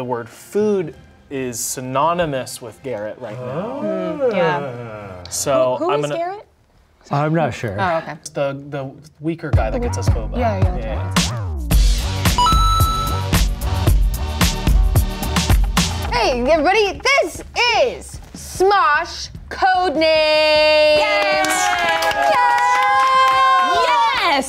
the word food is synonymous with Garrett right now. Yeah. So who is Garrett? I'm not sure. Oh, okay. It's the weaker guy that gets us boba. Yeah. Hey, everybody! This is Smosh Codenames. Yes!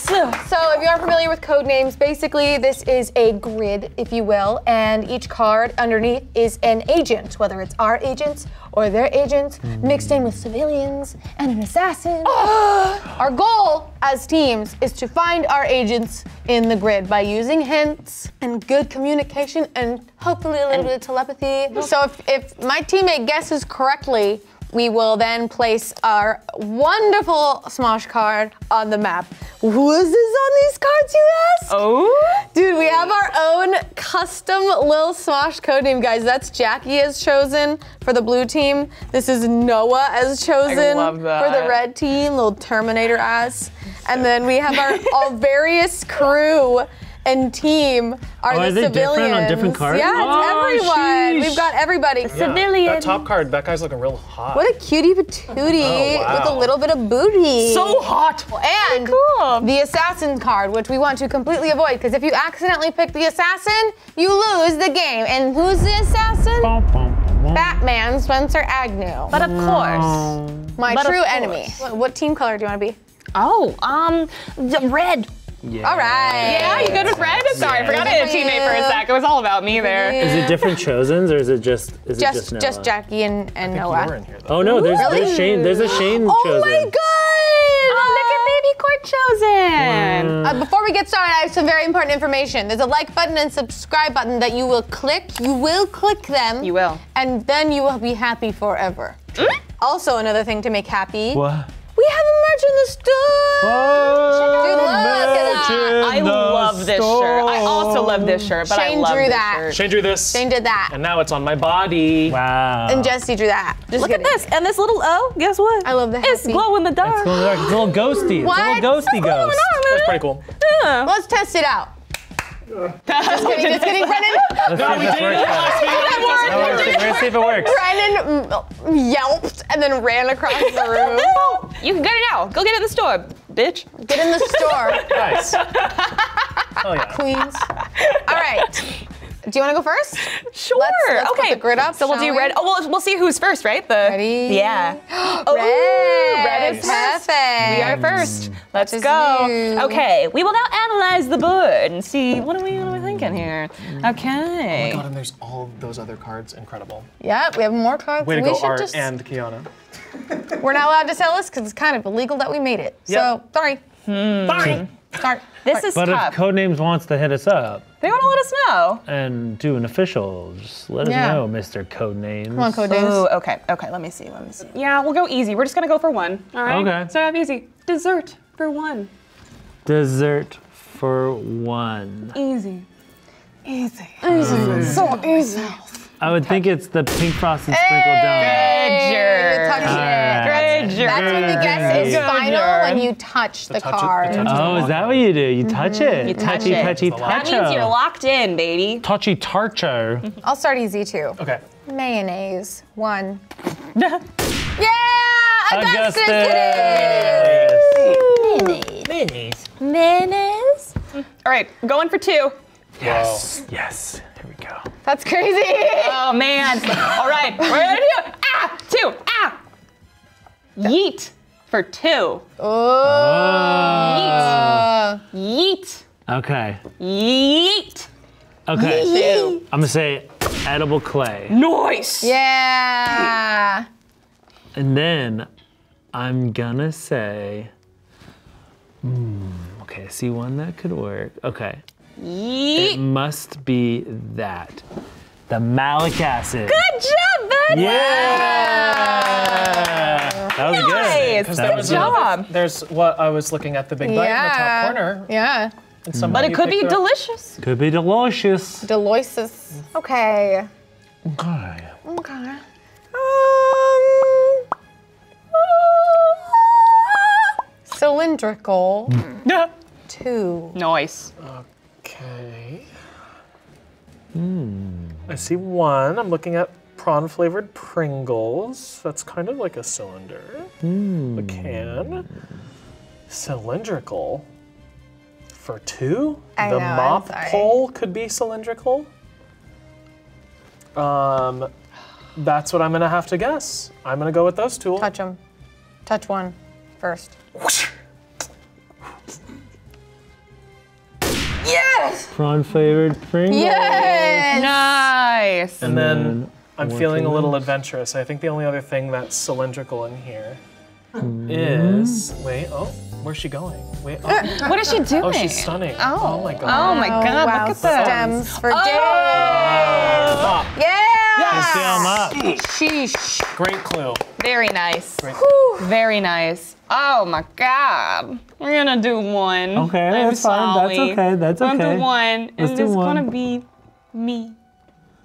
So, if you aren't familiar with Codenames, basically this is a grid, if you will, and each card underneath is an agent, whether it's our agents or their agents, mixed in with civilians and an assassin. Our goal as teams is to find our agents in the grid by using hints and good communication and hopefully a little bit of telepathy. So if my teammate guesses correctly, we will then place our wonderful Smosh card on the map. Who is this on these cards, you ask? Oh. Dude, we have our own custom Lil Smosh codename, guys. That's Jackie as chosen for the blue team. This is Noah as chosen for the red team, little Terminator ass. And then we have our various crew and team are the civilians. Are they different on different cards? Yeah, it's everyone. Sheesh. We've got everybody. Yeah. Civilian. That top card, that guy's looking real hot. What a cutie patootie with a little bit of booty. So hot. And the assassin card, which we want to completely avoid, because if you accidentally pick the assassin, you lose the game. And who's the assassin? Bum, bum, bum. Batman, Spencer Agnew. But of course. My true enemy. What team color do you want to be? Oh, the red. Yeah. All right. Yeah, you go to red? Sorry, I forgot I had a teammate for a sec. It was all about me there. Yeah. Is it different Chosens or is it just Noah? Just Jackie and Noah. You were in here, though. Oh no, there's Shane. There's a Shane Chosen. Oh my God! Look at baby Court Chosen. Before we get started, I have some very important information. There's a like button and subscribe button that you will click. You will click them. You will. And then you will be happy forever. Also, another thing to make happy. What? We have a merch in the store! I love this shirt. I also love this shirt, but Shane drew that. Shane drew this. Shane did that. And now it's on my body. Wow. And Jesse drew that. Just Look at this. And this little O, guess what? I love the It's glow in the dark. It's little ghosty. What? It's a little ghosty ghost. That's pretty cool. Yeah. Let's test it out. Just kidding, Brennan. No, we did it last week. Let's see if it works. Brennan yelped and then ran across the room. You can get it now. Go get it in the store, bitch. Get in the store. Nice. Oh, yeah. Queens. All right. Do you want to go first? Sure. Let's put the grid up. So we'll do red. Oh, we'll see who's first, right? Ready? Yeah. Red is perfect. We are first. Let's go. Okay, we will now analyze the board and see what are we thinking here. Okay. Oh my God, and there's all those other cards. Incredible. Yep, we have more cards. Way to go, Art and Kiana. We're not allowed to sell this because it's kind of illegal that we made it. Yep. So sorry. Sorry. This is tough. But if Codenames wants to hit us up, they want to let us know. And do an official. Just let us know, Mr. Codenames. Come on, Codenames. Oh, okay, let me see. Yeah, we'll go easy. We're just going to go for one, all right? Okay. So I have easy. Dessert for one. Dessert for one. Easy. So easy. I would think it's the pink frosted sprinkle donut. That's when the guess is final when you touch the card. Oh, is that what you do? You touch it. You touch it. That means you're locked in, baby. Touchy tarcho. I'll start easy too. Okay. Mayonnaise. One. Yeah! Augustus it is! Mayonnaise. All right, I'm going for two. Yes. Yes. Here we go. That's crazy. Oh man. All right. We're gonna do two. Yeet for two. Oh. Yeet. Okay. Yeet. Okay. Yeet. I'm gonna say edible clay. Nice. Yeah. And then I'm gonna say. Okay. I see one that could work. Okay. Yeet. It must be that. The malic acid. Good job, buddy! Yeah! That was good. Nice. That was good job. There's what I was looking at, the big bite in the top corner. Yeah. And but it could be delicious. Could be delicious. Delicious. Okay. Okay. Okay. Cylindrical. Two. Nice. Okay. I see one. I'm looking at prawn-flavored Pringles. That's kind of like a cylinder. The can. Cylindrical. For two? The mop pole could be cylindrical. That's what I'm gonna have to guess. I'm gonna go with those two. Touch them. Touch one first. Yes! Prawn-flavored Pringles. Yes! Nice! And then I'm feeling a little adventurous. I think the only other thing that's cylindrical in here is, wait, where's she going? Wait, what is she doing? Oh, she's stunning. Oh, my God. Oh, my God, wow. Look at the stems for days. Oh. Yeah! Yes. Sheesh. Great clue. Very nice. Great clue. Very nice. Oh, my God. We're gonna do one. Okay, that's fine. That's okay, that's okay. We're gonna do one, and it's gonna be me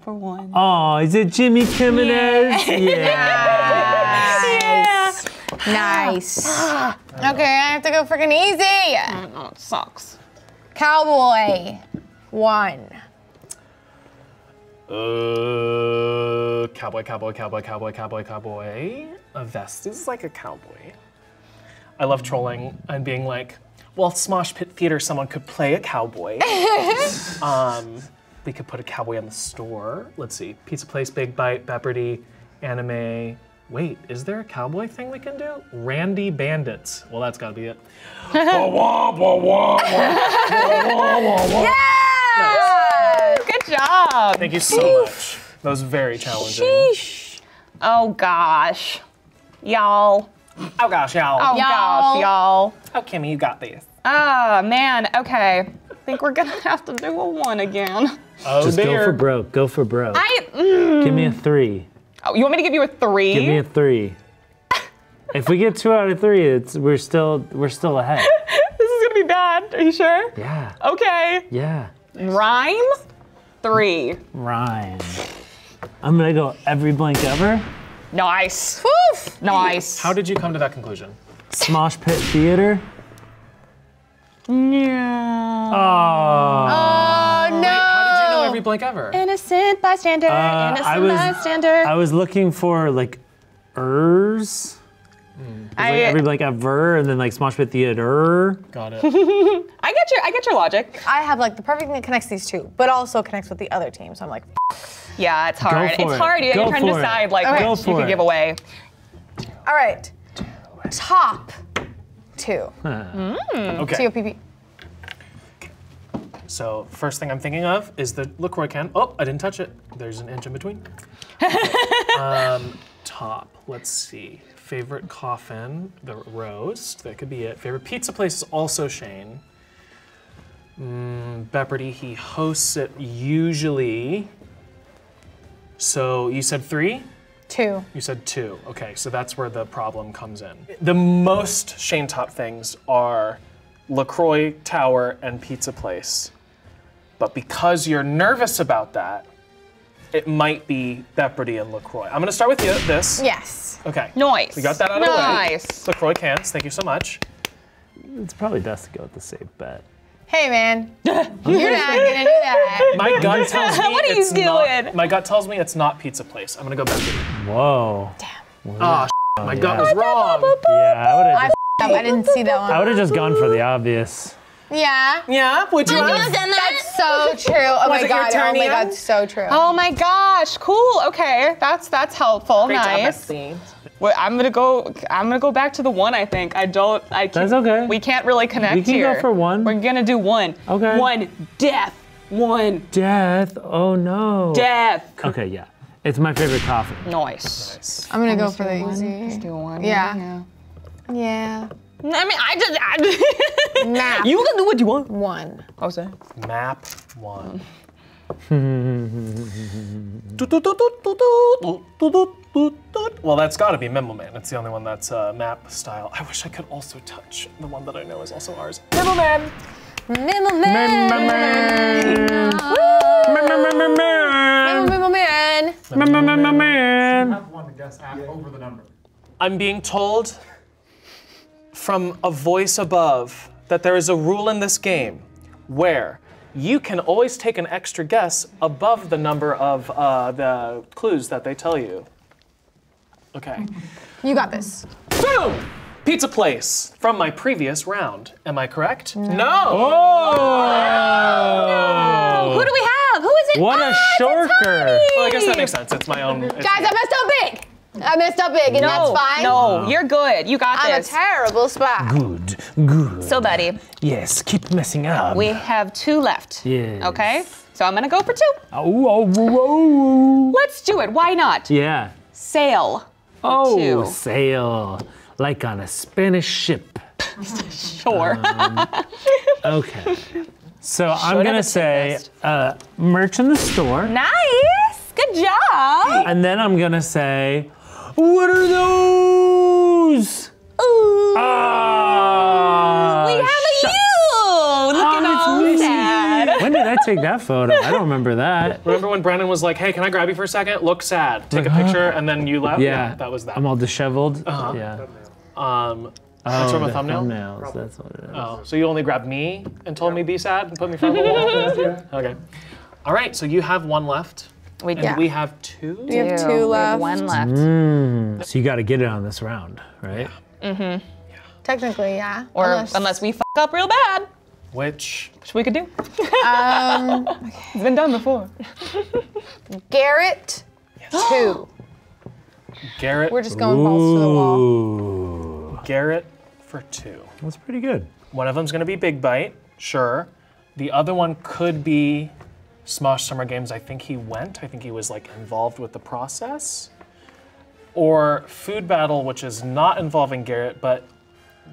for one. Oh, is it Jimmy Jimenez? Yeah. Nice. Okay, I have to go freaking easy. I know, it sucks. Cowboy. One. Cowboy. A vest is like a cowboy. I love trolling and being like, well, Smosh Pit Theater, someone could play a cowboy. We could put a cowboy on the store. Let's see, Pizza Place, Big Bite, Jeopardy, anime. Wait, is there a cowboy thing we can do? Randy Bandits. Well, that's gotta be it. Yeah! Good job. Thank you so much. That was very challenging. Sheesh. Oh gosh, y'all. Oh gosh, y'all. Oh gosh, y'all. Oh, Kimmy, you got these. Oh man, okay. I think we're gonna have to do a one again. Oh, just go for broke. Go for broke. Give me a three. Oh, you want me to give you a three? Give me a three. If we get 2 out of 3, we're still ahead. This is gonna be bad. Are you sure? Yeah. Okay. Yeah. Rhyme. 3. Rhyme. I'm gonna go every blank ever. Nice. Woof. Nice. How did you come to that conclusion? Smosh Pit Theater. Yeah. Oh. Oh no! Wait, how did you know every blank ever? Innocent bystander. Innocent bystander. I was looking for like ers. Like every blank ever, and then like Smosh Pit Theater. Got it. I get your logic. I have like the perfect thing that connects these two, but also connects with the other team. So I'm like, yeah, it's hard. It's hard. You're trying to decide like what you can give away. All right. Top. 2. Okay. T-O-P-P. So first thing I'm thinking of is the LaCroix can. Oh, I didn't touch it. There's an inch in between. Top, let's see. Favorite coffin, the roast. That could be it. Favorite pizza place is also Shane. Jeopardy, he hosts it usually. So you said 3? 2. You said 2. Okay, so that's where the problem comes in. The most Shane Top things are LaCroix, Tower, and Pizza Place. But because you're nervous about that, it might be Jeopardy and LaCroix. I'm gonna start with this. Yes. Okay. Nice. We got that out of the way. Nice. LaCroix cans, thank you so much. It's probably best to go with the safe bet. Hey man, you're not gonna do that. My gut tells me it's not Pizza Place. I'm gonna go back to it. Whoa. Damn. Ah, my gut was wrong. Yeah, I didn't see that one. I would have just gone for the obvious. Yeah. Yeah. Would you? That's so true. Oh my God. Oh my God. So true. Oh my gosh. Cool. Okay. That's helpful. Nice. Well, I'm gonna go back to the one. I think that's okay. We can't really connect here. We can go for one. We're gonna do one. Okay. One death. One death. Oh no. Death. Okay. Yeah. It's my favorite coffin. Nice. I'm gonna go for the easy. Let's do one. Yeah. Yeah. I mean, map. You can do what you want. One. Oh, sorry. Map 1. Well, that's got to be Mimbleman. It's the only one that's map style. I wish I could also touch the one that I know is also ours. Mimbleman. Mimbleman. I have one to guess over the number. I'm being told from a voice above that there is a rule in this game where you can always take an extra guess above the number of the clues that they tell you. Okay. You got this. Boom! Pizza place from my previous round. Am I correct? No. No. Oh. No. Who do we have? Who is it? What a shorker. Well, I guess that makes sense. It's my own. It's Guys, I messed up big. I messed up big, and no, that's fine. No, you're good. You got this. I'm a terrible spot. Good, good. So, buddy. Yes, keep messing up. We have two left. Yes. Okay? So I'm gonna go for two. Oh. Let's do it. Why not? Yeah. Sail. Oh, sail. Like on a Spanish ship. Sure. Okay. So I'm gonna say merch in the store. Nice. Good job. And then I'm gonna say, what are those? Ooh. We have a you. Look at all sad. When did I take that photo? I don't remember that. Remember when Brandon was like, hey, can I grab you for a second? Look sad. Take a picture, and then you left? Yeah. That was that. I'm all disheveled. Yeah. That's from a thumbnail? Thumbnails, that's what it is. Oh, so you only grabbed me and told me be sad and put me in front of the wall? Okay. All right, so you have one left. We have two? We have two left. We have one left. Mm. So you got to get it on this round, right? Yeah. Mm-hmm. Yeah. Technically, yeah. Or unless we fuck up real bad. Which we could do. It's been done before. Garrett, two. Garrett. We're just going balls to the wall. Garrett for two. That's pretty good. One of them's going to be Big Bite, sure. The other one could be Smosh Summer Games. I think he was like involved with the process. Or Food Battle, which is not involving Garrett, but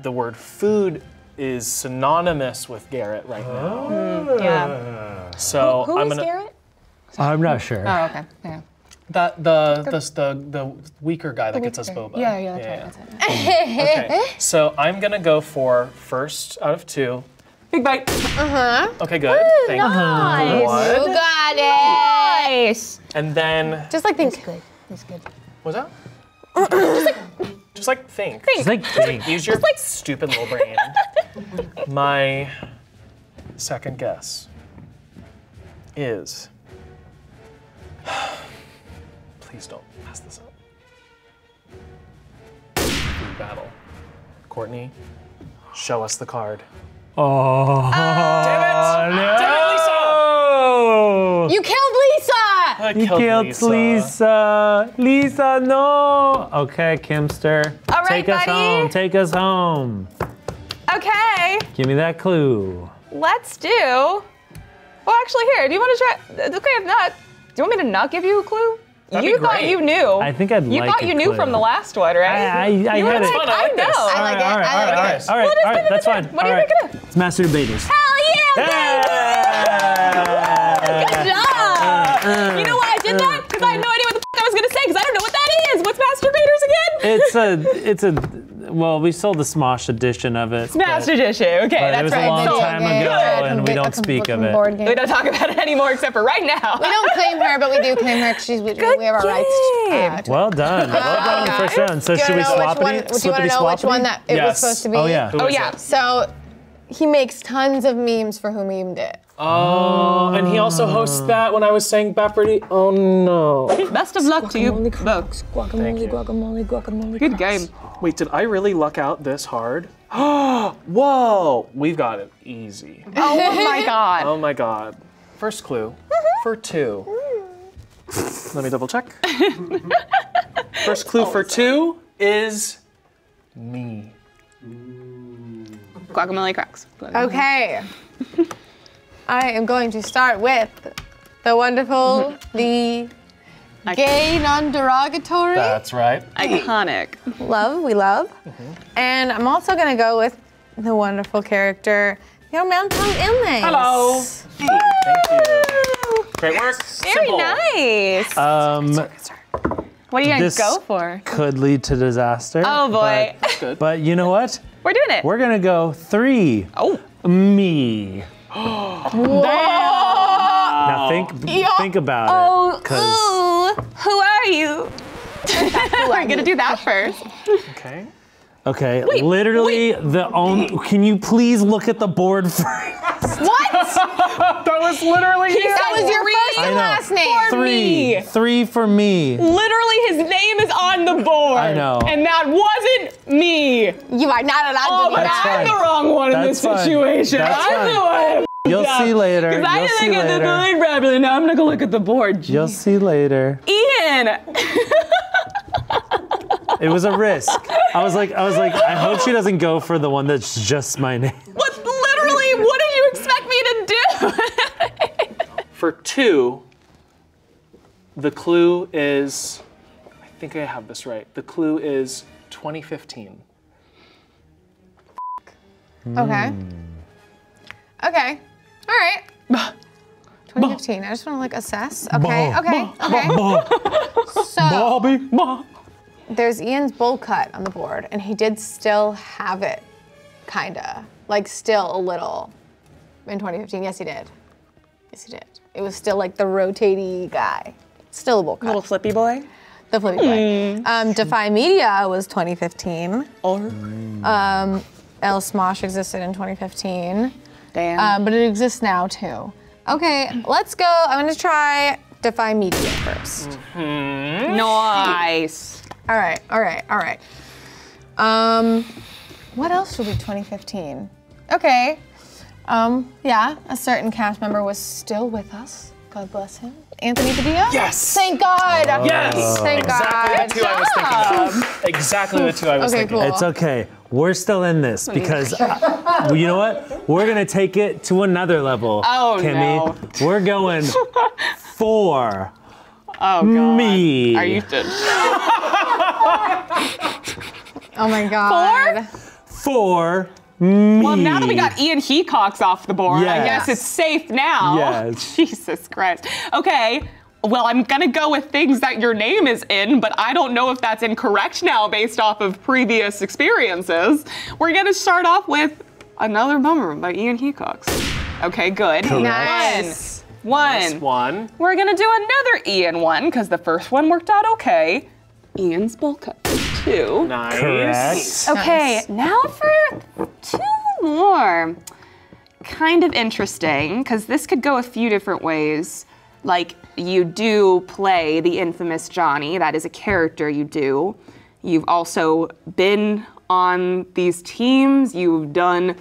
the word food is synonymous with Garrett right now. Yeah. So who is Garrett? I'm not sure. Oh, okay. Yeah. The weaker guy that gets us boba. Yeah, that's right. Okay. So I'm gonna go for first out of two. Big Bite. Okay, good. Ooh, thank you. Nice. You got it. Nice. And then. Just like think. That's good. What's that? Just like think. Just like think. Use your stupid little brain. My second guess is. Please don't mess this up. Food battle. Courtney, show us the card. Oh, damn it! No. Damn it, Lisa! You killed Lisa! I killed Lisa. Lisa, no! Okay, Kimster. All right, Take us home. Okay. Give me that clue. Let's do. Well, actually, here. Do you want to try? Okay, if not, do you want me to not give you a clue? You thought you knew. I think I'd like You thought you knew from the last one, right? I had it. I like it. All right, that's fine. What do you think it is? It's Master Debaters. Hell yeah! Good job! You know why I did that? Because I had no idea what the fuck I was going to say, because I don't know what that is. What's Master Debaters again? Well, we sold the Smosh edition of it. Smosh edition, okay, that's right. It was a long time ago, and we don't speak of it. We don't talk about it anymore, except for right now. We don't claim her, but we do claim her. We have our rights. Well done. Well done, first round. So should we swap it? Do you want to know which one that it was supposed to be? Oh yeah. So he makes tons of memes for who memed it. Oh, and he also hosts that when I was saying Jeopardy. Oh no. Best of luck to you folks. Guacamole. Good game. Wait, did I really luck out this hard? Whoa, we've got it easy. Oh my God. Oh my God. First clue for two. Let me double check. First clue for two is me. Guacamole cracks. Okay. I am going to start with the wonderful, the gay, non-derogatory. That's right. Iconic. We love. And I'm also going to go with the wonderful character, your Mountain Inlays. Hello. Hey. Thank you. Great work. Very nice. What are you guys go for? Could lead to disaster. Oh boy. But you know what? We're doing it. We're going to go three. Oh. Me. Now think about it. Who are you? We're gonna do that first. Okay. Okay. Wait, literally the only. Can you please look at the board first? What? That was literally you. That was your first and last name. Three for me. Literally, his name is on the board. I know. And that wasn't me. You are not allowed to do that. I'm the wrong one in this situation. I'm the one. You'll see later. Because I didn't look at the board properly. Now I'm going to go look at the board. Jeez. You'll see later. Ian. It was a risk. I was like, I hope she doesn't go for the one that's just my name. What, literally, what did you expect me to do? For 2, the clue is, I think I have this right. The clue is 2015. Okay. Okay. All right. 2015. I just want to like assess. Okay. Okay. So Bobby. There's Ian's bowl cut on the board, and he did still have it, kinda, like still a little, in 2015. Yes, he did. Yes, he did. It was still like the rotatey guy, still a bowl cut. Little flippy boy. The flippy boy. Defy Media was 2015. El Smosh existed in 2015. Damn. But it exists now too. Okay, let's go. I'm gonna try Defy Media first. Mm-hmm. Nice. All right, all right, all right. What else would be 2015? Okay. Yeah, a certain cast member was still with us. God bless him. Anthony Padilla? Yes. Thank God. Oh. Yes. Thank God. Exactly the two I was thinking of. Exactly the two I was thinking of. Cool. It's okay. We're still in this because, you know what? We're gonna take it to another level, Kimmy. No. We're going for me. Are you good? Oh my God. For me. Well, now that we got Ian Hecox off the board, I guess it's safe now. Yes. Jesus Christ. Okay. Well, I'm gonna go with things that your name is in, but I don't know if that's incorrect now based off of previous experiences. We're gonna start off with Another Bummer by Ian Hecox. Okay, good. Correct. Nice. One. We're gonna do another Ian one because the first one worked out okay. Ian's bowl cut. 2. Nice. Correct. Okay, now for 2 more. Kind of interesting, because this could go a few different ways. Like, you do play the infamous Johnny. That is a character you do. You've also been on these teams. You've done,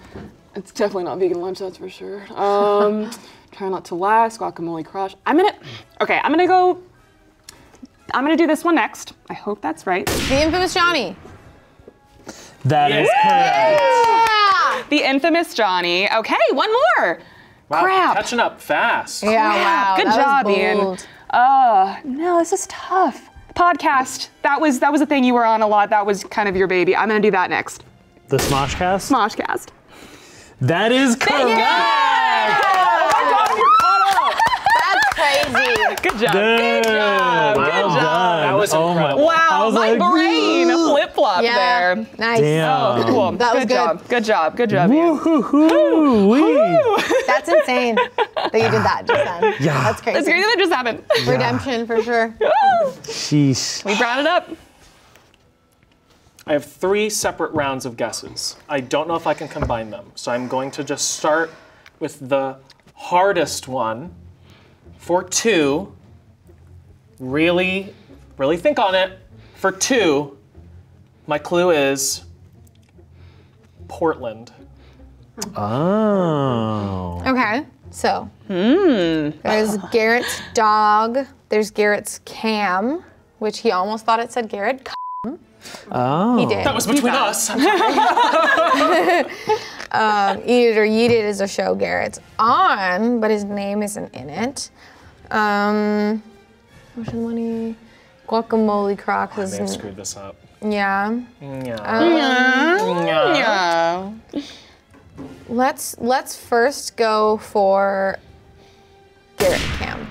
it's definitely not vegan lunch, that's for sure. Try Not to Laugh, Guacamole Crush. I'm gonna do this one next. I hope that's right. The Infamous Johnny. That is correct. Yeah. The Infamous Johnny. Okay, one more. Wow, crap. Catching up fast. Yeah, wow. Good job, Ian. No, this is tough. Podcast. That was a thing you were on a lot. That was kind of your baby. I'm gonna do that next. The Smoshcast? Smoshcast. That is correct. Good job. Good job. Wow. Good job. That was incredible. Wow, my brain flip-flopped there. Nice. Damn. Oh, cool. That was good. Good job. Woo-hoo-hoo. That's insane that you did that just then. Yeah. That's crazy. That's crazy that just happened. Yeah. Redemption for sure. Sheesh. We brought it up. I have 3 separate rounds of guesses. I don't know if I can combine them, so I'm going to just start with the hardest one. For 2, really, really think on it. For 2, my clue is Portland. Oh. Okay, so there's Garrett's dog. There's Garrett's cam, which he almost thought it said Garrett. Oh. He did. That was between us. Eat It or Yeet It is a show Garrett's on, but his name isn't in it. Ocean Money, Guacamole Crocs. I may have screwed this up. Yeah. Let's first go for Garrett Cam.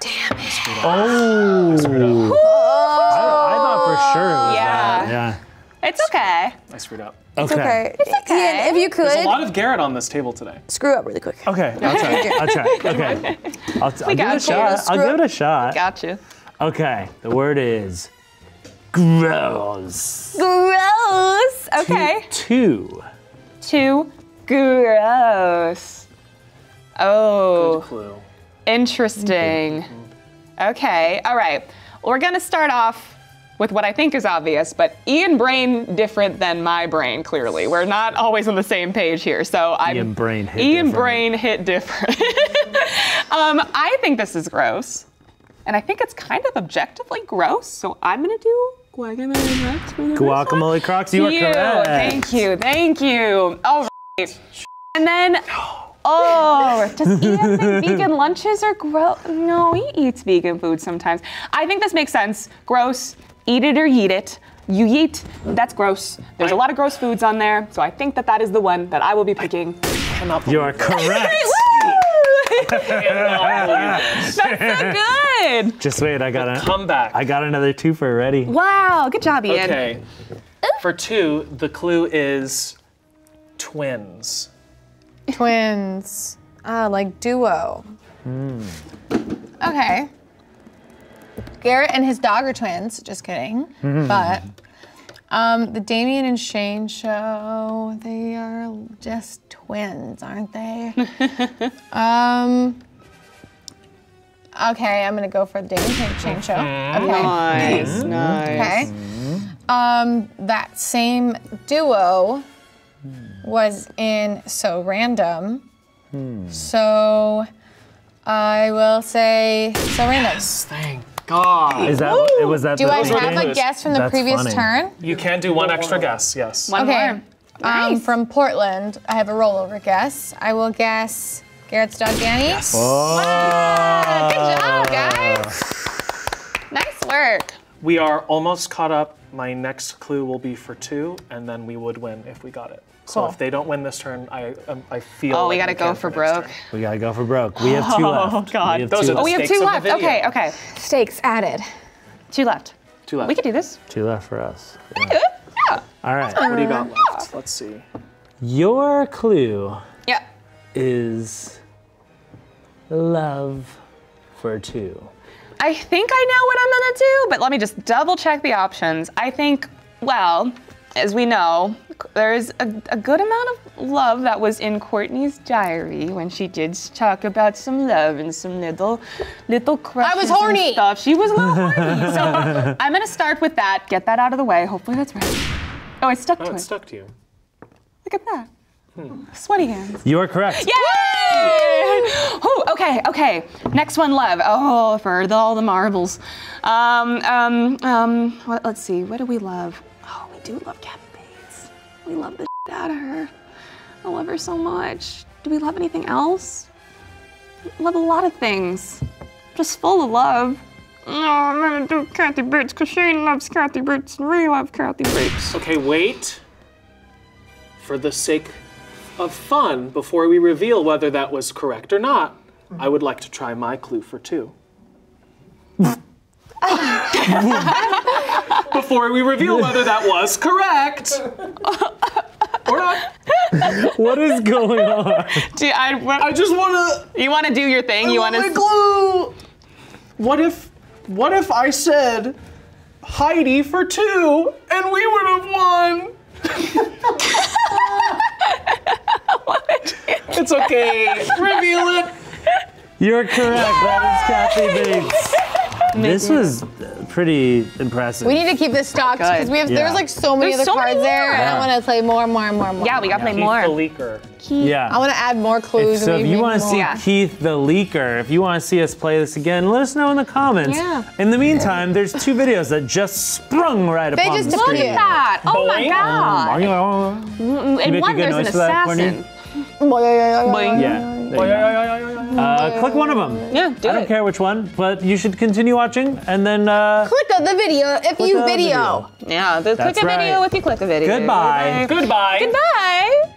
Damn it. Oh. I thought for sure it was that. Yeah. It's okay. I screwed up. Okay. It's okay. Ian, if you could. There's a lot of Garrett on this table today. Screw up really quick. Okay, I'll try. Okay. I'll give it a shot. I'll give it a shot. Gotcha. Okay, the word is gross. Gross. Okay. Two. Gross. Oh. Good clue. Interesting. Mm-hmm. Okay, all right. Well, we're gonna start off with what I think is obvious, but Ian brain different than my brain, clearly. We're not always on the same page here, so I'm- Ian brain hit different. I think this is gross, and I think it's kind of objectively gross, so I'm gonna do Guacamole Crocs, you are correct. Thank you, thank you. All right, and then, oh, does Ian think vegan lunches are gross? No, he eats vegan food sometimes. I think this makes sense. Gross, eat it or yeet it. You yeet, that's gross. There's a lot of gross foods on there, so I think that that is the one that I will be picking. You are correct. That's so good. Just wait, I got another twofer ready. Wow, good job, Ian. Okay, for two, the clue is twins. Twins, like duo. Mm. Okay. Garrett and his dog are twins, just kidding. Mm. But the Damien and Shane show, they are just twins, aren't they? Okay, I'm gonna go for the Damien and Shane show. Okay. Nice, nice. Okay. That same duo was in So Random. Hmm. So I will say So Random. Yes, thank God. Is that, was that do I have a guess from the previous turn? You can do one extra guess, yes. One more. Nice. From Portland, I have a rollover guess. I will guess Garrett's dog, Danny. Yes. Oh. Wow, good job, guys. Nice work. We are almost caught up. My next clue will be for two, and then we would win if we got it. Cool. So if they don't win this turn, I feel. Oh, like we gotta go for broke. We gotta go for broke. We have two left. Oh God, we have two left. Okay, okay. Stakes added. Two left. Two left. We could do this. Two left for us. Yeah. We could do it. Yeah. All right. What do you got left? Let's see. Your clue. Yeah. Is love for two. I think I know what I'm gonna do, but let me just double check the options. I think, well, as we know, there's a good amount of love that was in Courtney's diary when she did talk about some love and some little crushes. I was horny. And stuff. She was a little horny. So I'm gonna start with that. Get that out of the way. Hopefully that's right. Oh, I stuck to it. Oh, it stuck to you. Look at that. Hmm. Sweaty hands. You are correct. Yay! Ooh, okay, okay. Next one, love. Oh, for all the marbles. Let's see. What do we love? Oh, we do love Kathy Bates. We love the shit out of her. I love her so much. Do we love anything else? We love a lot of things. Just full of love. No, I'm gonna do Kathy Bates because Shane loves Kathy Bates and we love Kathy Bates. Okay, wait. For the sake of fun, before we reveal whether that was correct or not, I would like to try my clue for two. Before we reveal whether that was correct or not. What is going on? Gee, I just wanna... You wanna do your thing? You wanna... Clue. What if I said Heidi for two and we would have won? It's okay. Reveal it. You're correct. Yay! That is Kathy Bates. This was pretty impressive. We need to keep this stocked because we have. Yeah. There's like so many other cards there, and I want to play more. Yeah, we got to play more. Keith the Leaker. Keith. Yeah. I want to add more clues. So if you want to see Keith the Leaker, if you want to see us play this again, let us know in the comments. Yeah. In the meantime, there's two videos that just sprung right upon the screen. Look at that! Oh my God! And one, there's an assassin. Boing. Yeah. Click one of them. Yeah, do it. I don't care which one, but you should continue watching and then click the video if you video. Yeah, click a video if you click a video. Goodbye. Goodbye. Goodbye.